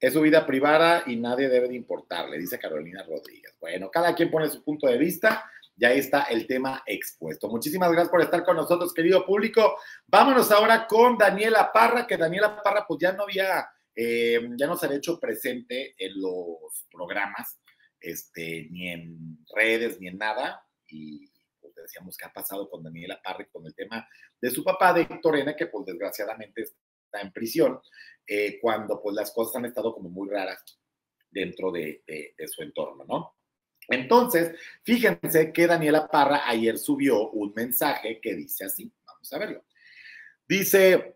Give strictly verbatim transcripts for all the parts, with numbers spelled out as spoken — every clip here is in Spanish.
Es su vida privada y nadie debe de importarle, dice Carolina Rodríguez. Bueno, cada quien pone su punto de vista y ahí está el tema expuesto. Muchísimas gracias por estar con nosotros, querido público. Vámonos ahora con Daniela Parra, que Daniela Parra pues ya no había, eh, ya no se había hecho presente en los programas, este, ni en redes, ni en nada, y pues decíamos qué ha pasado con Daniela Parra y con el tema de su papá, de Héctor, que pues desgraciadamente está en prisión, eh, cuando pues las cosas han estado como muy raras dentro de, de, de su entorno, ¿no? Entonces, fíjense que Daniela Parra ayer subió un mensaje que dice así, vamos a verlo. Dice,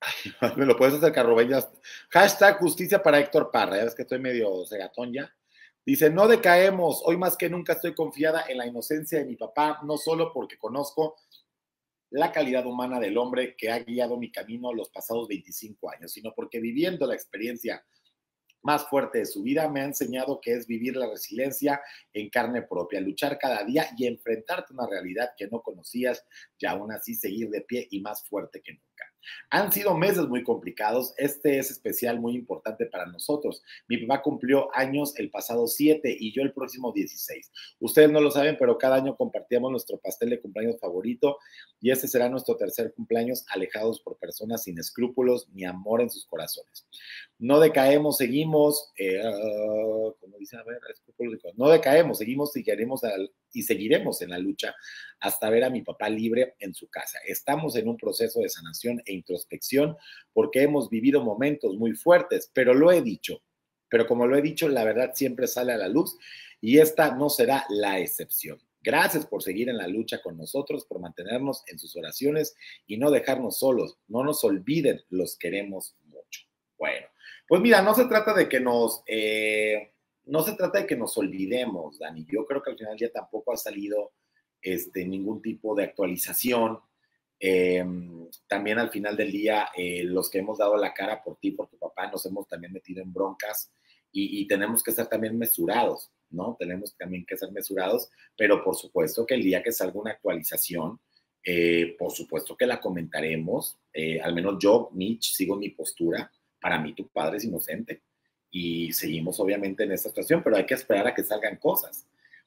ay, me lo puedes acercar, Robella, hashtag justicia para Héctor Parra, ya ves que estoy medio cegatón ya. Dice, no decaemos, hoy más que nunca estoy confiada en la inocencia de mi papá, no solo porque conozco la calidad humana del hombre que ha guiado mi camino los pasados veinticinco años, sino porque viviendo la experiencia más fuerte de su vida me ha enseñado que es vivir la resiliencia en carne propia, luchar cada día y enfrentarte a una realidad que no conocías y aún así seguir de pie y más fuerte que nunca. Han sido meses muy complicados, este es especial, muy importante para nosotros. Mi papá cumplió años el pasado siete y yo el próximo dieciséis. Ustedes no lo saben, pero cada año compartíamos nuestro pastel de cumpleaños favorito y este será nuestro tercer cumpleaños alejados por personas sin escrúpulos ni amor en sus corazones. No decaemos, seguimos, eh, uh, como dice, a ver, escrúpulos, no decaemos, seguimos y queremos al... y seguiremos en la lucha hasta ver a mi papá libre en su casa. Estamos en un proceso de sanación e introspección porque hemos vivido momentos muy fuertes, pero lo he dicho, pero como lo he dicho, la verdad siempre sale a la luz y esta no será la excepción. Gracias por seguir en la lucha con nosotros, por mantenernos en sus oraciones y no dejarnos solos. No nos olviden, los queremos mucho. Bueno, pues mira, no se trata de que nos... Eh, No se trata de que nos olvidemos, Dani. Yo creo que al final ya tampoco ha salido este, ningún tipo de actualización. Eh, también al final del día, eh, los que hemos dado la cara por ti, por tu papá, nos hemos también metido en broncas y, y tenemos que ser también mesurados, ¿no? Tenemos también que ser mesurados, pero por supuesto que el día que salga una actualización, eh, por supuesto que la comentaremos. Eh, al menos yo, Mitch, sigo mi postura. Para mí tu padre es inocente. Y seguimos obviamente en esta situación, pero hay que esperar a que salgan cosas.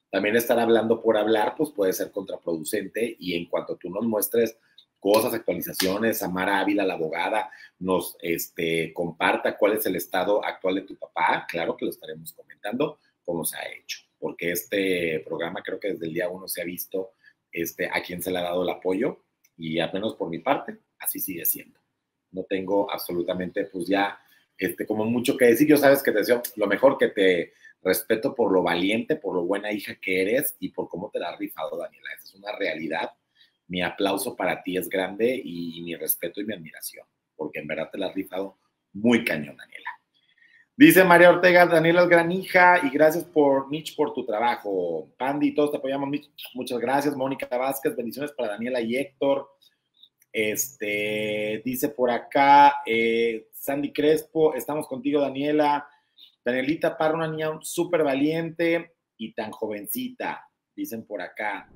También estar hablando por hablar, pues puede ser contraproducente y en cuanto tú nos muestres cosas, actualizaciones, a Mara Ávila, la abogada, nos este, comparta cuál es el estado actual de tu papá, claro que lo estaremos comentando, cómo se ha hecho, porque este programa creo que desde el día uno se ha visto este, a quién se le ha dado el apoyo y al menos por mi parte, así sigue siendo. No tengo absolutamente, pues ya... Este, como mucho que decir, yo sabes que te deseo lo mejor, que te respeto por lo valiente, por lo buena hija que eres y por cómo te la has rifado, Daniela. Esa es una realidad. Mi aplauso para ti es grande y, y mi respeto y mi admiración, porque en verdad te la has rifado muy cañón, Daniela. Dice María Ortega, Daniela es gran hija y gracias por, Mitch, por tu trabajo. Pandi, todos te apoyamos, Mitch. Muchas gracias. Mónica Vázquez, bendiciones para Daniela y Héctor. Este, dice por acá eh, Sandy Crespo, estamos contigo, Daniela. Danielita Parra, una niña súper valiente y tan jovencita, dicen por acá.